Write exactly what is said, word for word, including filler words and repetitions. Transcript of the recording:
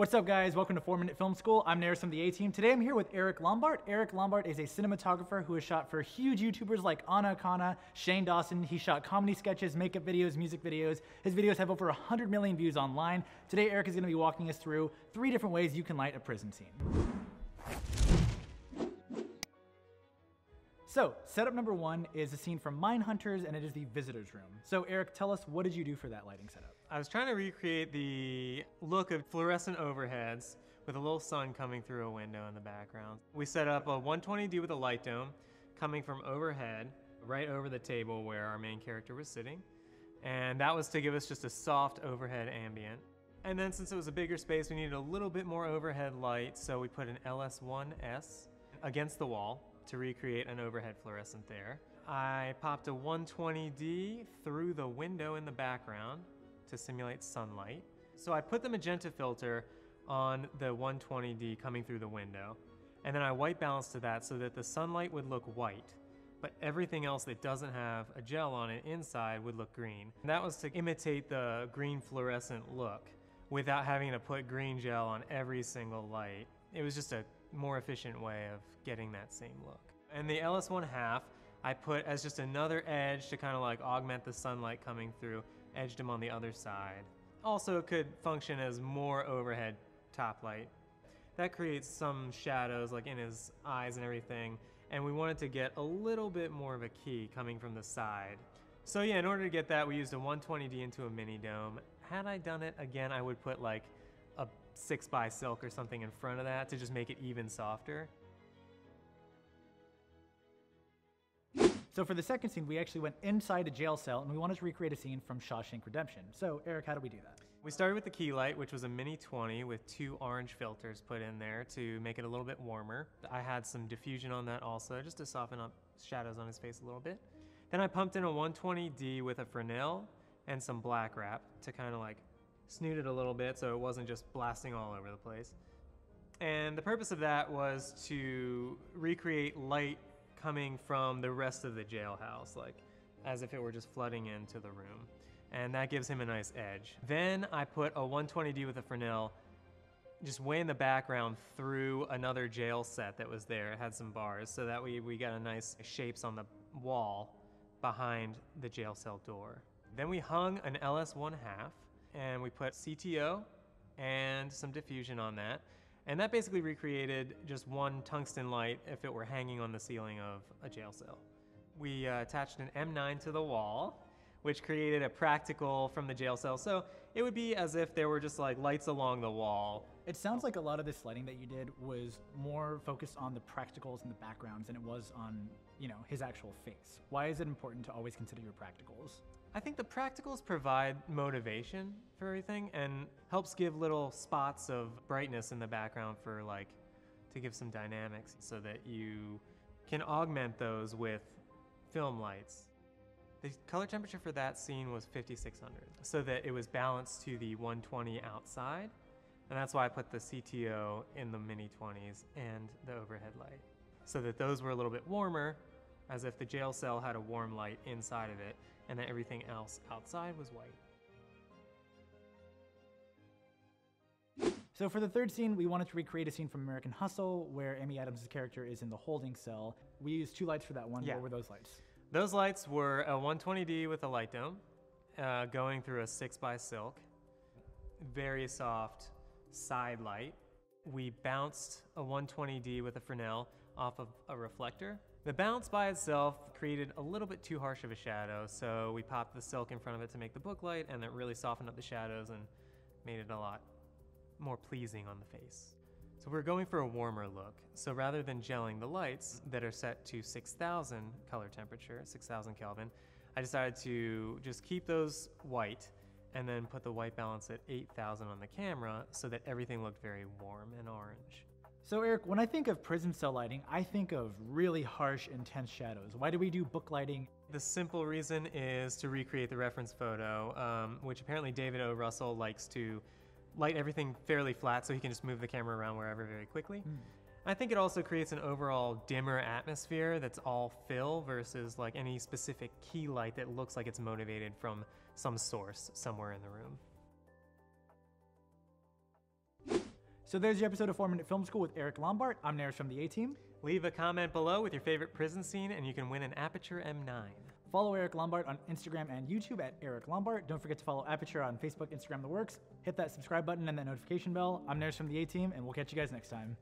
What's up guys, welcome to four minute film school. I'm Nerris from the A-Team. Today I'm here with Eric Lombart. Eric Lombart is a cinematographer who has shot for huge YouTubers like Ana Akana, Shane Dawson. He shot comedy sketches, makeup videos, music videos. His videos have over one hundred million views online. Today Eric is gonna be walking us through three different ways you can light a prison scene. So, setup number one is a scene from Mindhunters, and it is the visitor's room. So Eric, tell us, what did you do for that lighting setup? I was trying to recreate the look of fluorescent overheads with a little sun coming through a window in the background. We set up a one twenty D with a light dome coming from overhead, right over the table where our main character was sitting. And that was to give us just a soft overhead ambient. And then since it was a bigger space, we needed a little bit more overhead light, so we put an L S one S against the wall to recreate an overhead fluorescent there. I popped a one twenty D through the window in the background to simulate sunlight. So I put the magenta filter on the one twenty D coming through the window, and then I white balanced to that so that the sunlight would look white, but everything else that doesn't have a gel on it inside would look green. And that was to imitate the green fluorescent look without having to put green gel on every single light. It was just a more efficient way of getting that same look. And the L S one half, I put as just another edge to kind of like augment the sunlight coming through, edged them on the other side. Also could function as more overhead top light. That creates some shadows like in his eyes and everything, and we wanted to get a little bit more of a key coming from the side. So yeah, in order to get that, we used a one twenty D into a mini dome. Had I done it again, I would put like a six by silk or something in front of that to just make it even softer. So for the second scene, we actually went inside a jail cell and we wanted to recreate a scene from Shawshank Redemption. So Eric, how did we do that? We started with the key light, which was a mini twenty with two orange filters put in there to make it a little bit warmer. I had some diffusion on that also, just to soften up shadows on his face a little bit. Then I pumped in a one twenty D with a Fresnel and some black wrap to kind of like snooted a little bit so it wasn't just blasting all over the place. And the purpose of that was to recreate light coming from the rest of the jailhouse, like as if it were just flooding into the room. And that gives him a nice edge. Then I put a one twenty D with a Fresnel just way in the background through another jail set that was there. It had some bars, so that we, we got a nice shapes on the wall behind the jail cell door. Then we hung an L S one half, and we put C T O and some diffusion on that. And that basically recreated just one tungsten light if it were hanging on the ceiling of a jail cell. We uh, attached an M nine to the wall, which created a practical from the jail cell. So it would be as if there were just like lights along the wall. It sounds like a lot of this lighting that you did was more focused on the practicals and the backgrounds than it was on, you know, his actual face. Why is it important to always consider your practicals? I think the practicals provide motivation for everything and helps give little spots of brightness in the background for like, to give some dynamics so that you can augment those with film lights. The color temperature for that scene was fifty-six hundred so that it was balanced to the one twenty outside. And that's why I put the C T O in the mini twenties and the overhead light so that those were a little bit warmer, as if the jail cell had a warm light inside of it, and then everything else outside was white. So for the third scene, we wanted to recreate a scene from American Hustle where Amy Adams' character is in the holding cell. We used two lights for that one. Yeah. What were those lights? Those lights were a one twenty D with a light dome uh, going through a six by silk, very soft side light. We bounced a one twenty D with a Fresnel off of a reflector. The bounce by itself created a little bit too harsh of a shadow, so we popped the silk in front of it to make the book light, and that really softened up the shadows and made it a lot more pleasing on the face. So we're going for a warmer look. So rather than gelling the lights that are set to six thousand color temperature, six thousand Kelvin, I decided to just keep those white and then put the white balance at eight thousand on the camera so that everything looked very warm and orange. So Eric, when I think of prison cell lighting, I think of really harsh, intense shadows. Why do we do book lighting? The simple reason is to recreate the reference photo, um, which apparently David O. Russell likes to light everything fairly flat so he can just move the camera around wherever very quickly. Mm. I think it also creates an overall dimmer atmosphere that's all fill versus like any specific key light that looks like it's motivated from some source somewhere in the room. So there's your episode of four minute film school with Eric Lombart. I'm Nerris from the A-Team. Leave a comment below with your favorite prison scene and you can win an Aputure M nine. Follow Eric Lombart on Instagram and YouTube at Eric Lombart. Don't forget to follow Aputure on Facebook, Instagram, The Works. Hit that subscribe button and that notification bell. I'm Nerris from the A-Team, and we'll catch you guys next time.